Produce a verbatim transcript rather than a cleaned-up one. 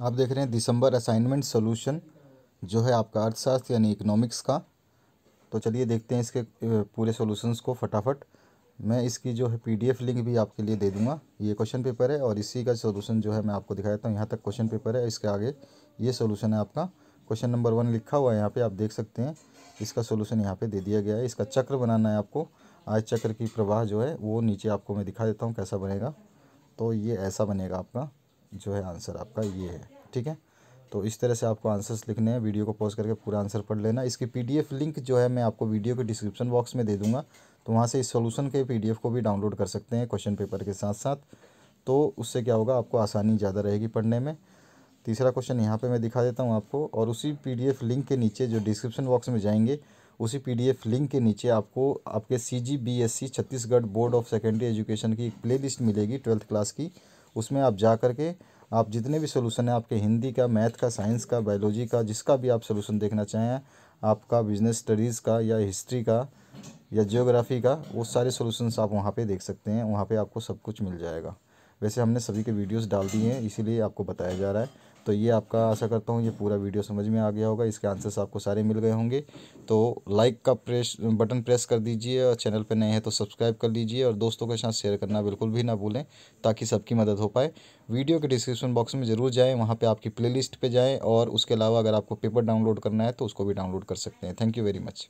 आप देख रहे हैं दिसंबर असाइनमेंट सॉल्यूशन जो है आपका अर्थशास्त्र यानी इकोनॉमिक्स का। तो चलिए देखते हैं इसके पूरे सॉल्यूशंस को फटाफट। मैं इसकी जो है पीडीएफ लिंक भी आपके लिए दे दूंगा। ये क्वेश्चन पेपर है और इसी का सॉल्यूशन जो है मैं आपको दिखा देता हूँ। यहाँ तक क्वेश्चन पेपर है, इसके आगे ये सॉल्यूशन है आपका। क्वेश्चन नंबर वन लिखा हुआ है यहाँ पे, आप देख सकते हैं इसका सॉल्यूशन यहाँ पे दे दिया गया है। इसका चक्र बनाना है आपको। आज चक्र की प्रवाह जो है वो नीचे आपको मैं दिखा देता हूँ कैसा बनेगा। तो ये ऐसा बनेगा आपका, जो है आंसर आपका ये है, ठीक है। तो इस तरह से आपको आंसर्स लिखने हैं। वीडियो को पॉज करके पूरा आंसर पढ़ लेना। इसकी पीडीएफ लिंक जो है मैं आपको वीडियो के डिस्क्रिप्शन बॉक्स में दे दूँगा, तो वहाँ से इस सॉल्यूशन के पीडीएफ को भी डाउनलोड कर सकते हैं क्वेश्चन पेपर के साथ साथ। तो उससे क्या होगा, आपको आसानी ज़्यादा रहेगी पढ़ने में। तीसरा क्वेश्चन यहाँ पे मैं दिखा देता हूँ आपको, और उसी पीडीएफ लिंक के नीचे जो डिस्क्रिप्शन बॉक्स में जाएंगे, उसी पीडीएफ लिंक के नीचे आपको आपके CGBSE Chhattisgarh board of secondary education की एक प्लेलिस्ट मिलेगी ट्वेल्थ क्लास की। उसमें आप जा कर के आप जितने भी सोल्यूशन है आपके, हिंदी का, मैथ का, साइंस का, बायोलॉजी का, जिसका भी आप सोल्यूशन देखना चाहें, आपका बिजनेस स्टडीज़ का या हिस्ट्री का या जियोग्राफी का, वो सारे सोल्यूशंस आप वहाँ पर देख सकते हैं। वहाँ पर आपको सब कुछ मिल जाएगा। वैसे हमने सभी के वीडियोस डाल दिए हैं, इसीलिए आपको बताया जा रहा है। तो ये आपका, आशा करता हूँ ये पूरा वीडियो समझ में आ गया होगा, इसके आंसर्स आपको सारे मिल गए होंगे। तो लाइक का प्रेस बटन प्रेस कर दीजिए, और चैनल पे नए हैं तो सब्सक्राइब कर लीजिए, और दोस्तों के साथ शेयर करना बिल्कुल भी ना भूलें ताकि सबकी मदद हो पाए। वीडियो के डिस्क्रिप्शन बॉक्स में ज़रूर जाएँ, वहाँ पर आपकी प्ले लिस्ट पर जाएँ, और उसके अलावा अगर आपको पेपर डाउनलोड करना है तो उसको भी डाउनलोड कर सकते हैं। Thank you very much.